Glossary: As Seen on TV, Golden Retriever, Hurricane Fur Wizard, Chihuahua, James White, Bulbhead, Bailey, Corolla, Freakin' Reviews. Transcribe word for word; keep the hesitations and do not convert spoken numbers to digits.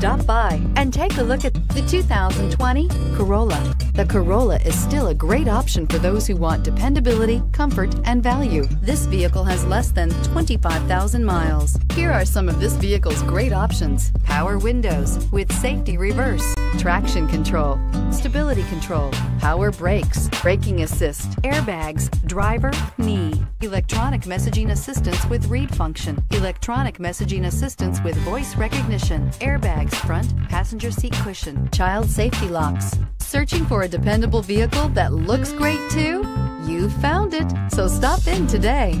Stop by and take a look at the two thousand twenty Corolla. The Corolla is still a great option for those who want dependability, comfort, and value. This vehicle has less than twenty-five thousand miles. Here are some of this vehicle's great options: power windows with safety reverse, traction control, stability control, power brakes, braking assist, airbags, driver, knee, electronic messaging assistance with read function, electronic messaging assistance with voice recognition, airbags front, passenger seat cushion, child safety locks. Searching for a dependable vehicle that looks great too? You found it, so stop in today.